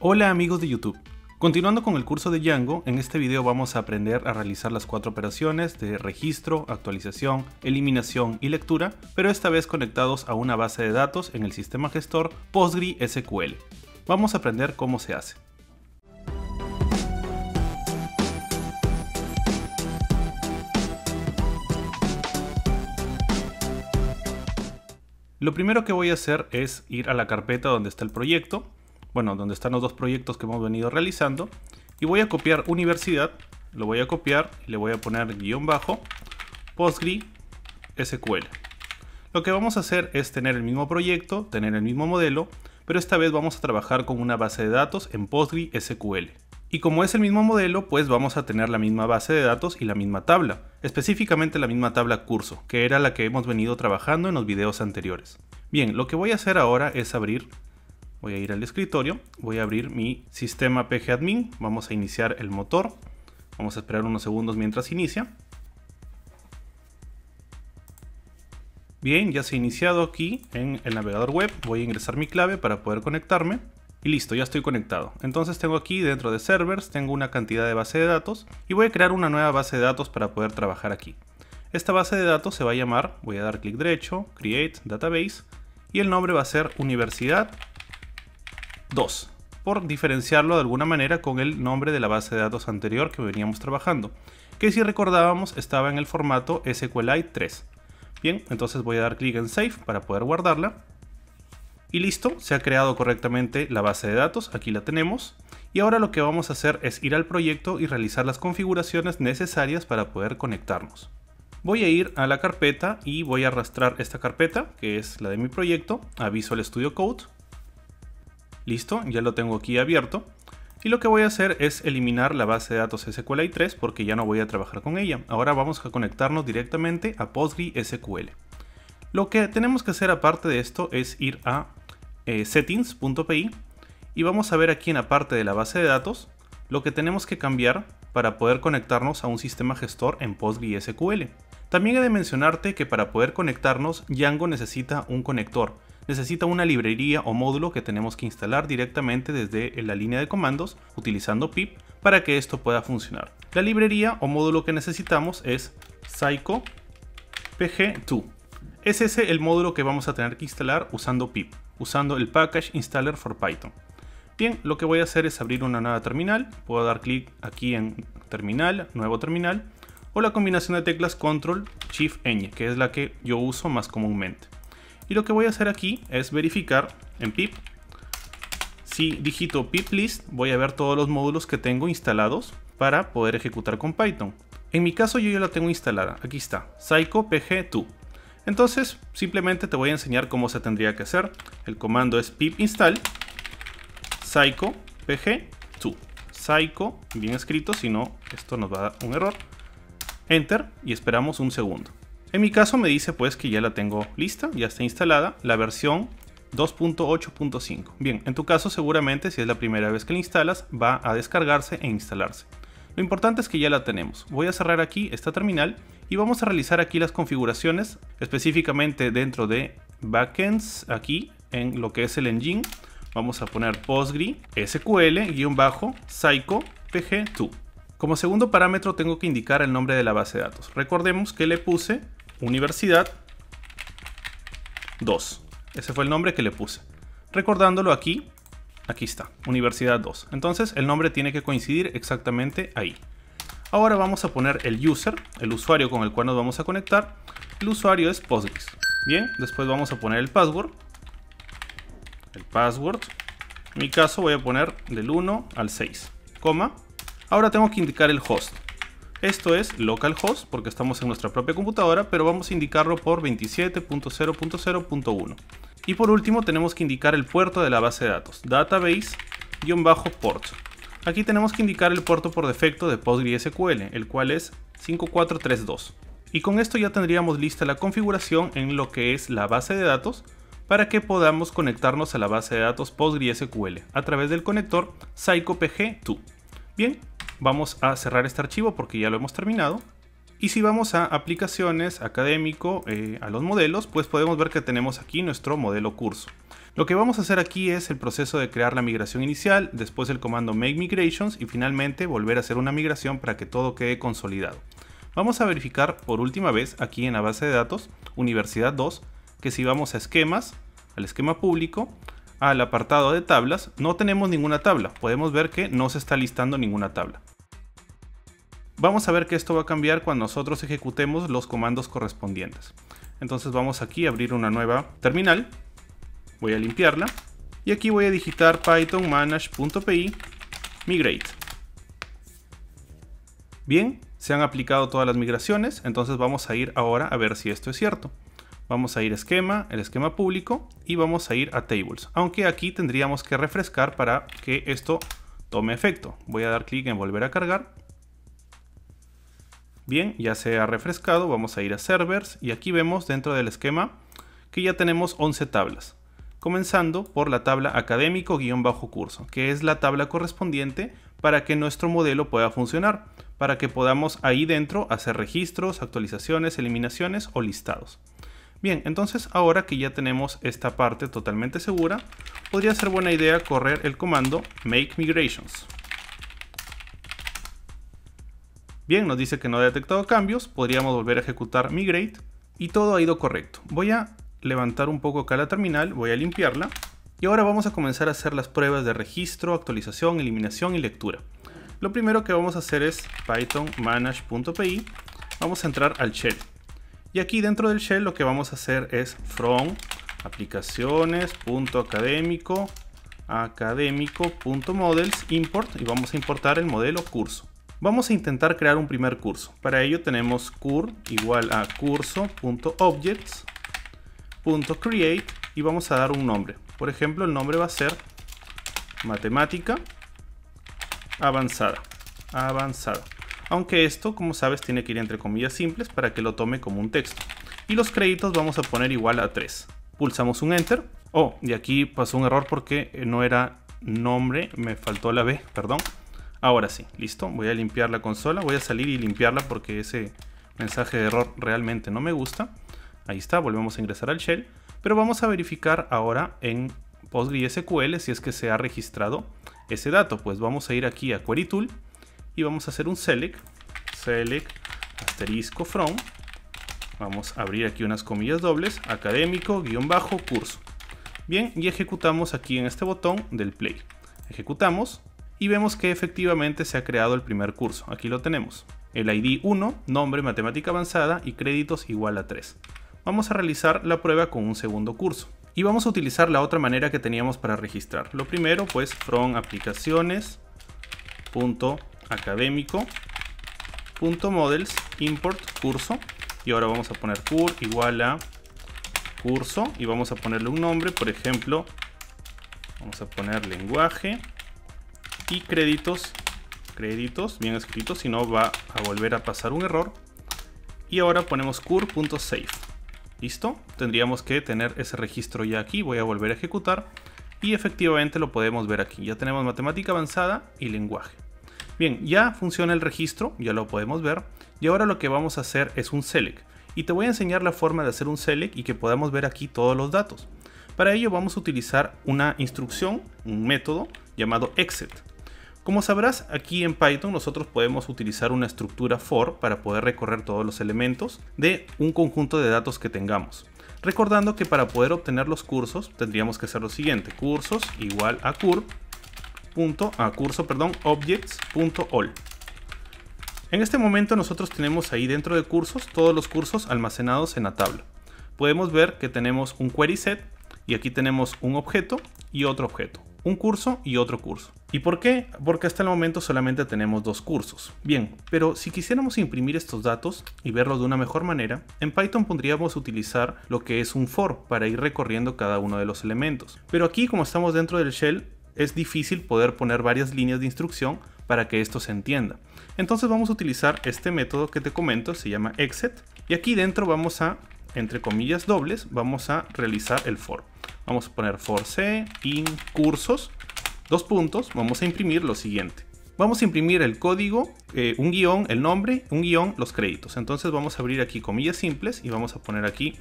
Hola amigos de YouTube. Continuando con el curso de Django, en este video vamos a aprender a realizar las 4 operaciones de registro, actualización, eliminación y lectura, pero esta vez conectados a una base de datos en el sistema gestor PostgreSQL. Vamos a aprender cómo se hace. Lo primero que voy a hacer es ir a la carpeta donde está el proyecto, bueno, donde están los 2 proyectos que hemos venido realizando, y voy a copiar universidad, lo voy a copiar y le voy a poner guión bajo PostgreSQL. Lo que vamos a hacer es tener el mismo proyecto, tener el mismo modelo, pero esta vez vamos a trabajar con una base de datos en PostgreSQL. Y como es el mismo modelo, pues vamos a tener la misma base de datos y la misma tabla, específicamente la misma tabla curso, que era la que hemos venido trabajando en los videos anteriores. Bien, lo que voy a hacer ahora es abrir, voy a ir al escritorio, voy a abrir mi sistema pgAdmin, vamos a iniciar el motor, vamos a esperar unos segundos mientras inicia. Bien, ya se ha iniciado aquí en el navegador web, voy a ingresar mi clave para poder conectarme. Y listo, ya estoy conectado. Entonces tengo aquí dentro de servers, tengo una cantidad de base de datos y voy a crear una nueva base de datos para poder trabajar aquí. Esta base de datos se va a llamar, voy a dar clic derecho, Create Database, y el nombre va a ser Universidad 2, por diferenciarlo de alguna manera con el nombre de la base de datos anterior que veníamos trabajando, que si recordábamos estaba en el formato SQLite 3. Bien, entonces voy a dar clic en Save para poder guardarla. Y listo, se ha creado correctamente la base de datos, aquí la tenemos. Y ahora lo que vamos a hacer es ir al proyecto y realizar las configuraciones necesarias para poder conectarnos. Voy a ir a la carpeta y voy a arrastrar esta carpeta, que es la de mi proyecto, a Visual Studio Code. Listo, ya lo tengo aquí abierto. Y lo que voy a hacer es eliminar la base de datos SQLite 3 porque ya no voy a trabajar con ella. Ahora vamos a conectarnos directamente a PostgreSQL. Lo que tenemos que hacer aparte de esto es ir a settings.py y vamos a ver aquí en la parte de la base de datos lo que tenemos que cambiar para poder conectarnos a un sistema gestor en PostgreSQL. También he de mencionarte que para poder conectarnos Django necesita un conector, necesita una librería o módulo que tenemos que instalar directamente desde la línea de comandos utilizando pip para que esto pueda funcionar. La librería o módulo que necesitamos es psycopg2. Ese es el módulo que vamos a tener que instalar usando pip, usando el package installer for Python. Bien, lo que voy a hacer es abrir una nueva terminal, puedo dar clic aquí en terminal, nuevo terminal, o la combinación de teclas control shift ñ, que es la que yo uso más comúnmente. Y lo que voy a hacer aquí es verificar en pip, si digito pip list voy a ver todos los módulos que tengo instalados para poder ejecutar con Python. En mi caso yo ya la tengo instalada, aquí está, psycopg2. Entonces simplemente te voy a enseñar cómo se tendría que hacer. El comando es pip install psycopg2, psycho bien escrito, si no esto nos va a dar un error. Enter y esperamos un segundo. En mi caso me dice pues que ya la tengo lista, ya está instalada la versión 2.8.5. bien, en tu caso seguramente si es la primera vez que la instalas va a descargarse e instalarse. Lo importante es que ya la tenemos. Voy a cerrar aquí esta terminal y vamos a realizar aquí las configuraciones, específicamente dentro de backends, aquí en lo que es el engine, vamos a poner PostgreSQL-psycopg2. Como segundo parámetro tengo que indicar el nombre de la base de datos. Recordemos que le puse Universidad 2. Ese fue el nombre que le puse. Recordándolo aquí. Aquí está, Universidad 2. Entonces el nombre tiene que coincidir exactamente ahí. Ahora vamos a poner el user, el usuario con el cual nos vamos a conectar. El usuario es Postgres. Bien, después vamos a poner el password. El password. En mi caso voy a poner del 1 al 6, coma. Ahora tengo que indicar el host. Esto es localhost porque estamos en nuestra propia computadora, pero vamos a indicarlo por 27.0.0.1. Y por último tenemos que indicar el puerto de la base de datos, database-port. Aquí tenemos que indicar el puerto por defecto de PostgreSQL, el cual es 5432. Y con esto ya tendríamos lista la configuración en lo que es la base de datos para que podamos conectarnos a la base de datos PostgreSQL a través del conector psycopg2. Bien, vamos a cerrar este archivo porque ya lo hemos terminado. Y si vamos a aplicaciones, académico, a los modelos, pues podemos ver que tenemos aquí nuestro modelo curso. Lo que vamos a hacer aquí es el proceso de crear la migración inicial, después el comando make migrations y finalmente volver a hacer una migración para que todo quede consolidado. Vamos a verificar por última vez aquí en la base de datos, Universidad 2, que si vamos a esquemas, al esquema público, al apartado de tablas, no tenemos ninguna tabla. Podemos ver que no se está listando ninguna tabla. Vamos a ver que esto va a cambiar cuando nosotros ejecutemos los comandos correspondientes. Entonces vamos aquí a abrir una nueva terminal. Voy a limpiarla. Y aquí voy a digitar python manage.py migrate. Bien, se han aplicado todas las migraciones. Entonces vamos a ir ahora a ver si esto es cierto. Vamos a ir a esquema, el esquema público, y vamos a ir a tables. Aunque aquí tendríamos que refrescar para que esto tome efecto. Voy a dar clic en volver a cargar. Bien, ya se ha refrescado. Vamos a ir a servers y aquí vemos dentro del esquema que ya tenemos 11 tablas. Comenzando por la tabla académico-curso, que es la tabla correspondiente para que nuestro modelo pueda funcionar, para que podamos ahí dentro hacer registros, actualizaciones, eliminaciones o listados. Bien, entonces ahora que ya tenemos esta parte totalmente segura, podría ser buena idea correr el comando make migrations. Bien, nos dice que no ha detectado cambios, podríamos volver a ejecutar migrate y todo ha ido correcto. Voy a levantar un poco acá la terminal, voy a limpiarla y ahora vamos a comenzar a hacer las pruebas de registro, actualización, eliminación y lectura. Lo primero que vamos a hacer es python manage.py, vamos a entrar al shell. Y aquí dentro del shell lo que vamos a hacer es from aplicaciones.académico académico.models import y vamos a importar el modelo curso. Vamos a intentar crear un primer curso. Para ello tenemos cur igual a curso.objects.create y vamos a dar un nombre. Por ejemplo, el nombre va a ser matemática avanzada. Aunque esto, como sabes, tiene que ir entre comillas simples para que lo tome como un texto. Y los créditos vamos a poner igual a 3. Pulsamos un Enter. Oh, y aquí pasó un error porque no era nombre, me faltó la B, perdón. Ahora sí, listo. Voy a limpiar la consola, voy a salir y limpiarla porque ese mensaje de error realmente no me gusta. Ahí está, volvemos a ingresar al shell. Pero vamos a verificar ahora en PostgreSQL si es que se ha registrado ese dato. Pues vamos a ir aquí a Query Tool. Y vamos a hacer un select asterisco from, vamos a abrir aquí unas comillas dobles, académico-curso. Bien, y ejecutamos aquí en este botón del play. Ejecutamos y vemos que efectivamente se ha creado el primer curso. Aquí lo tenemos. El ID 1, nombre matemática avanzada y créditos igual a 3. Vamos a realizar la prueba con un segundo curso. Y vamos a utilizar la otra manera que teníamos para registrar. Lo primero pues from aplicaciones.académico.models import curso y ahora vamos a poner cur igual a curso y vamos a ponerle un nombre, por ejemplo vamos a poner lenguaje y créditos bien escrito, si no va a volver a pasar un error. Y ahora ponemos cur.save. Listo, tendríamos que tener ese registro ya aquí. Voy a volver a ejecutar y efectivamente lo podemos ver aquí. Ya tenemos matemática avanzada y lenguaje. Bien, ya funciona el registro, ya lo podemos ver. Y ahora lo que vamos a hacer es un select. Y te voy a enseñar la forma de hacer un select y que podamos ver aquí todos los datos. Para ello vamos a utilizar una instrucción, un método llamado exit. Como sabrás, aquí en Python nosotros podemos utilizar una estructura for para poder recorrer todos los elementos de un conjunto de datos que tengamos. Recordando que para poder obtener los cursos tendríamos que hacer lo siguiente: cursos igual a curso.objects.all. En este momento nosotros tenemos ahí dentro de cursos todos los cursos almacenados en la tabla. Podemos ver que tenemos un query set y aquí tenemos un objeto y otro objeto, un curso y otro curso. ¿Y por qué? Porque hasta el momento solamente tenemos dos cursos. Bien, pero si quisiéramos imprimir estos datos y verlos de una mejor manera, en Python podríamos utilizar lo que es un for para ir recorriendo cada uno de los elementos. Pero aquí, como estamos dentro del shell, es difícil poder poner varias líneas de instrucción para que esto se entienda. Entonces vamos a utilizar este método que te comento, se llama exit. Y aquí dentro vamos a, entre comillas dobles, vamos a realizar el for. Vamos a poner for c in cursos. Dos puntos, vamos a imprimir lo siguiente. Vamos a imprimir el código, un guión, el nombre, un guión, los créditos. Entonces vamos a abrir aquí comillas simples y vamos a poner aquí,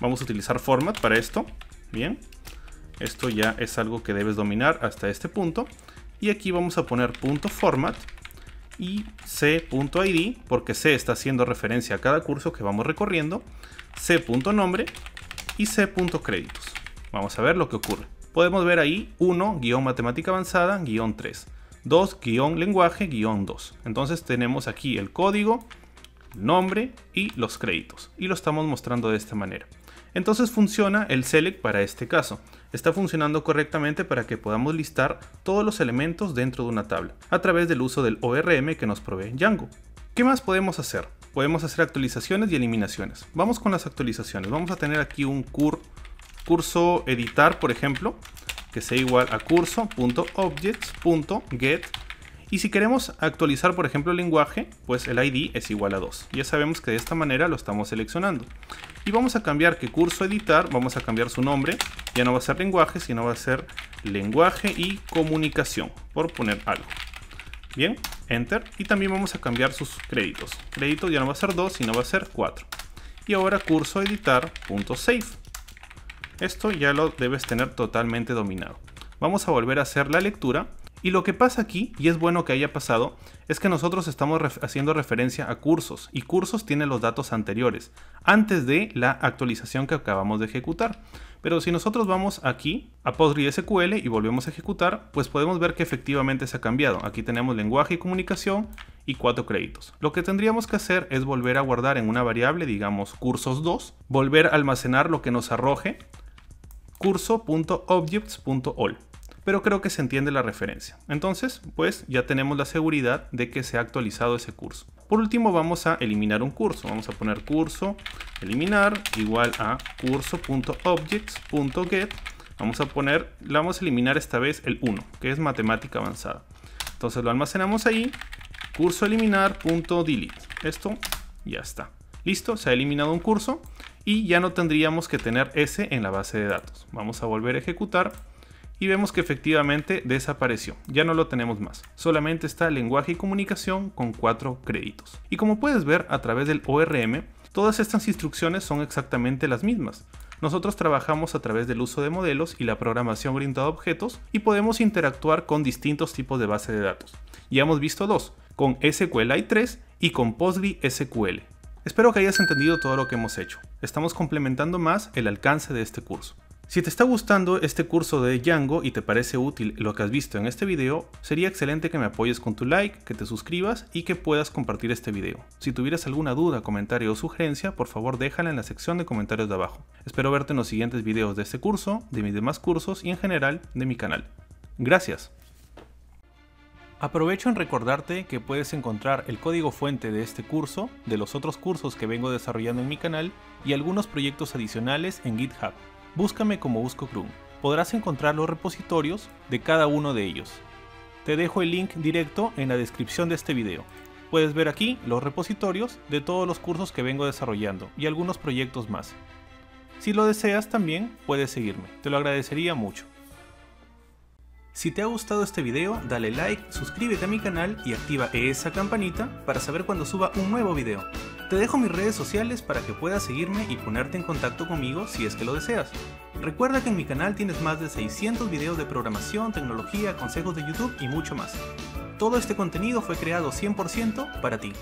vamos a utilizar format para esto. Bien, esto ya es algo que debes dominar hasta este punto. Y aquí vamos a poner .format y c.id, porque c está haciendo referencia a cada curso que vamos recorriendo, c.nombre y c.créditos. Vamos a ver lo que ocurre. Podemos ver ahí 1-matemática avanzada, guión 3, 2-lenguaje, guión 2. Entonces tenemos aquí el código, nombre y los créditos. Y lo estamos mostrando de esta manera. Entonces funciona el select para este caso. Está funcionando correctamente para que podamos listar todos los elementos dentro de una tabla a través del uso del ORM que nos provee Django. ¿Qué más podemos hacer? Podemos hacer actualizaciones y eliminaciones. Vamos con las actualizaciones. Vamos a tener aquí un curso editar, por ejemplo, que sea igual a curso.objects.get. Y si queremos actualizar, por ejemplo, el lenguaje, pues el ID es igual a 2. Ya sabemos que de esta manera lo estamos seleccionando. Y vamos a cambiar que curso editar, vamos a cambiar su nombre. Ya no va a ser lenguaje, sino va a ser lenguaje y comunicación, por poner algo. Bien, enter. Y también vamos a cambiar sus créditos. Crédito ya no va a ser 2, sino va a ser 4. Y ahora curso editar.save. Esto ya lo debes tener totalmente dominado. Vamos a volver a hacer la lectura. Y lo que pasa aquí, y es bueno que haya pasado, es que nosotros estamos haciendo referencia a cursos, y cursos tiene los datos anteriores, antes de la actualización que acabamos de ejecutar. Pero si nosotros vamos aquí a PostgreSQL y volvemos a ejecutar, pues podemos ver que efectivamente se ha cambiado. Aquí tenemos lenguaje y comunicación y 4 créditos. Lo que tendríamos que hacer es volver a guardar en una variable, digamos cursos 2, volver a almacenar lo que nos arroje curso.objects.all. Pero creo que se entiende la referencia. Entonces, pues ya tenemos la seguridad de que se ha actualizado ese curso. Por último, vamos a eliminar un curso. Vamos a poner curso eliminar igual a curso.objects.get. Vamos a eliminar esta vez el 1, que es matemática avanzada. Entonces lo almacenamos ahí, curso eliminar.delete. Esto ya está. Listo, se ha eliminado un curso y ya no tendríamos que tener ese en la base de datos. Vamos a volver a ejecutar. Y vemos que efectivamente desapareció, ya no lo tenemos más, solamente está lenguaje y comunicación con 4 créditos. Y como puedes ver a través del ORM, todas estas instrucciones son exactamente las mismas. Nosotros trabajamos a través del uso de modelos y la programación orientada a objetos y podemos interactuar con distintos tipos de base de datos. Ya hemos visto 2, con SQLite3 y con PostgreSQL. Espero que hayas entendido todo lo que hemos hecho. Estamos complementando más el alcance de este curso. Si te está gustando este curso de Django y te parece útil lo que has visto en este video, sería excelente que me apoyes con tu like, que te suscribas y que puedas compartir este video. Si tuvieras alguna duda, comentario o sugerencia, por favor déjala en la sección de comentarios de abajo. Espero verte en los siguientes videos de este curso, de mis demás cursos y en general de mi canal. Gracias. Aprovecho en recordarte que puedes encontrar el código fuente de este curso, de los otros cursos que vengo desarrollando en mi canal y algunos proyectos adicionales en GitHub. Búscame como PostgreSQL. Podrás encontrar los repositorios de cada uno de ellos. Te dejo el link directo en la descripción de este video. Puedes ver aquí los repositorios de todos los cursos que vengo desarrollando y algunos proyectos más. Si lo deseas también puedes seguirme, te lo agradecería mucho. Si te ha gustado este video, dale like, suscríbete a mi canal y activa esa campanita para saber cuando suba un nuevo video. Te dejo mis redes sociales para que puedas seguirme y ponerte en contacto conmigo si es que lo deseas. Recuerda que en mi canal tienes más de 600 videos de programación, tecnología, consejos de YouTube y mucho más. Todo este contenido fue creado 100% para ti.